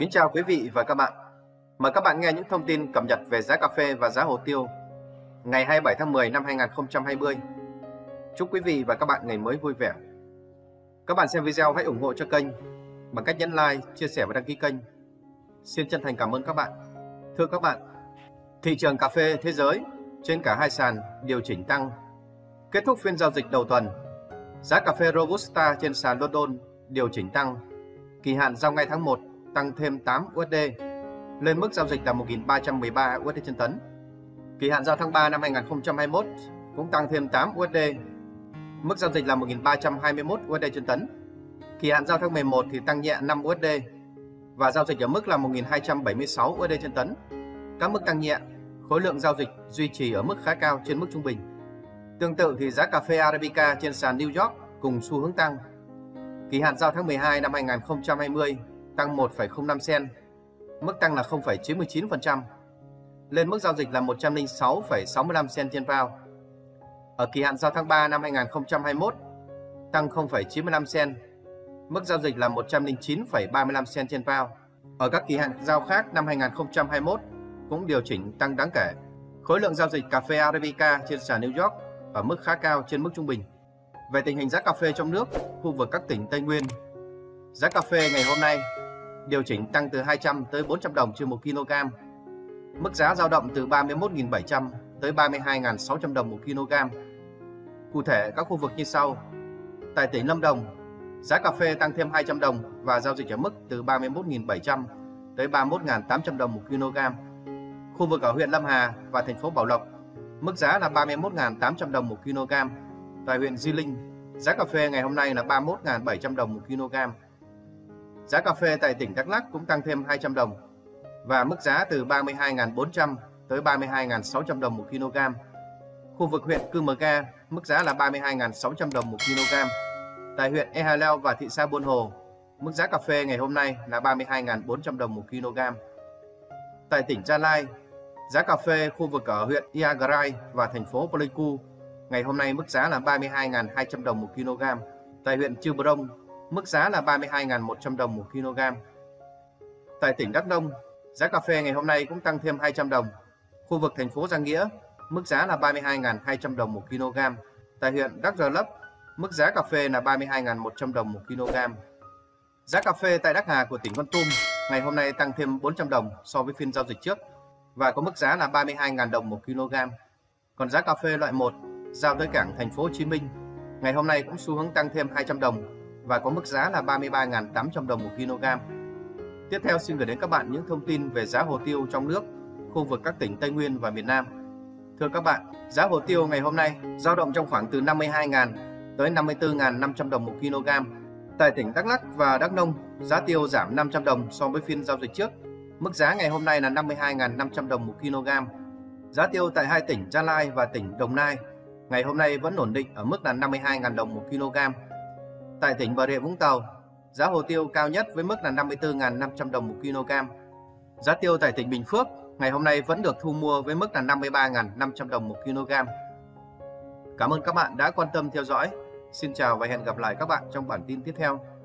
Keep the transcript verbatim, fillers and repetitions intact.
Kính chào quý vị và các bạn. Mời các bạn nghe những thông tin cập nhật về giá cà phê và giá hồ tiêu ngày hai mươi bảy tháng mười năm hai nghìn không trăm hai mươi. Chúc quý vị và các bạn ngày mới vui vẻ. Các bạn xem video hãy ủng hộ cho kênh bằng cách nhấn like, chia sẻ và đăng ký kênh. Xin chân thành cảm ơn các bạn. Thưa các bạn, thị trường cà phê thế giới trên cả hai sàn điều chỉnh tăng. Kết thúc phiên giao dịch đầu tuần, giá cà phê Robusta trên sàn London điều chỉnh tăng. Kỳ hạn giao ngay tháng một tăng thêm tám u ét đê lên mức giao dịch là một nghìn ba trăm mười ba u ét đê trên tấn. Kỳ hạn giao tháng ba năm hai nghìn không trăm hai mươi mốt cũng tăng thêm tám u ét đê, mức giao dịch là một nghìn ba trăm hai mươi mốt u ét đê trên tấn. Kỳ hạn giao tháng mười một thì tăng nhẹ năm u ét đê và giao dịch ở mức là một nghìn hai trăm bảy mươi sáu u ét đê trên tấn. Các mức tăng nhẹ, khối lượng giao dịch duy trì ở mức khá cao trên mức trung bình. Tương tự thì giá cà phê Arabica trên sàn New York cùng xu hướng tăng. Kỳ hạn giao tháng mười hai năm hai nghìn không trăm hai mươi tăng một phẩy không năm sen, mức tăng là không phẩy chín mươi chín phần trăm, lên mức giao dịch là một trăm lẻ sáu phẩy sáu mươi lăm sen trên pound. Ở kỳ hạn giao tháng ba năm hai nghìn không trăm hai mươi mốt tăng không phẩy chín mươi lăm sen, mức giao dịch là một trăm lẻ chín phẩy ba mươi lăm sen trên pound. Ở các kỳ hạn giao khác năm hai nghìn không trăm hai mươi mốt cũng điều chỉnh tăng đáng kể. Khối lượng giao dịch cà phê Arabica trên sàn New York ở mức khá cao trên mức trung bình. Về tình hình giá cà phê trong nước, khu vực các tỉnh Tây Nguyên, giá cà phê ngày hôm nay điều chỉnh tăng từ hai trăm tới bốn trăm đồng trên một ki lô gam. Mức giá dao động từ ba mươi mốt nghìn bảy trăm tới ba mươi hai nghìn sáu trăm đồng một kg. Cụ thể các khu vực như sau. Tại tỉnh Lâm Đồng, giá cà phê tăng thêm hai trăm đồng và giao dịch ở mức từ ba mươi mốt nghìn bảy trăm tới ba mươi mốt nghìn tám trăm đồng một kg. Khu vực ở huyện Lâm Hà và thành phố Bảo Lộc, mức giá là ba mươi mốt nghìn tám trăm đồng một kg. Tại huyện Di Linh, giá cà phê ngày hôm nay là ba mươi mốt nghìn bảy trăm đồng một kg. Giá cà phê tại tỉnh Đắk Lắk cũng tăng thêm hai trăm đồng và mức giá từ ba mươi hai nghìn bốn trăm tới ba mươi hai nghìn sáu trăm đồng một kg. Khu vực huyện Cư Mờ Ga, mức giá là ba mươi hai nghìn sáu trăm đồng một kg. Tại huyện Ea Hà Leo và thị xã Buôn Hồ, mức giá cà phê ngày hôm nay là ba mươi hai nghìn bốn trăm đồng một kg. Tại tỉnh Gia Lai, giá cà phê khu vực ở huyện Ia Garai và thành phố Pleiku ngày hôm nay mức giá là ba mươi hai nghìn hai trăm đồng một kg. Tại huyện Chư Prong, mức giá là ba mươi hai nghìn một trăm đồng một kg. Tại tỉnh Đắk Nông, giá cà phê ngày hôm nay cũng tăng thêm hai trăm đồng. Khu vực thành phố Giang Nghĩa, mức giá là ba mươi hai nghìn hai trăm đồng một kg. Tại huyện Đắk Rơ Lấp, mức giá cà phê là ba mươi hai nghìn một trăm đồng một kg. Giá cà phê tại Đắc Hà của tỉnh Kon Tum ngày hôm nay tăng thêm bốn trăm đồng so với phiên giao dịch trước và có mức giá là ba mươi hai nghìn đồng một kg. Còn giá cà phê loại một giao tới cảng thành phố Hồ Chí Minh ngày hôm nay cũng xu hướng tăng thêm hai trăm đồng và có mức giá là ba mươi ba nghìn tám trăm đồng một kg. Tiếp theo xin gửi đến các bạn những thông tin về giá hồ tiêu trong nước, khu vực các tỉnh Tây Nguyên và miền Nam. Thưa các bạn, giá hồ tiêu ngày hôm nay dao động trong khoảng từ năm mươi hai nghìn tới năm mươi tư nghìn năm trăm đồng một kg. Tại tỉnh Đắk Lắk và Đắk Nông, giá tiêu giảm năm trăm đồng so với phiên giao dịch trước. Mức giá ngày hôm nay là năm mươi hai nghìn năm trăm đồng một kg. Giá tiêu tại hai tỉnh Gia Lai và tỉnh Đồng Nai ngày hôm nay vẫn ổn định ở mức là năm mươi hai nghìn đồng một kg. Tại tỉnh Bà Rịa Vũng Tàu, giá hồ tiêu cao nhất với mức là năm mươi tư nghìn năm trăm đồng một kg. Giá tiêu tại tỉnh Bình Phước ngày hôm nay vẫn được thu mua với mức là năm mươi ba nghìn năm trăm đồng một kg. Cảm ơn các bạn đã quan tâm theo dõi. Xin chào và hẹn gặp lại các bạn trong bản tin tiếp theo.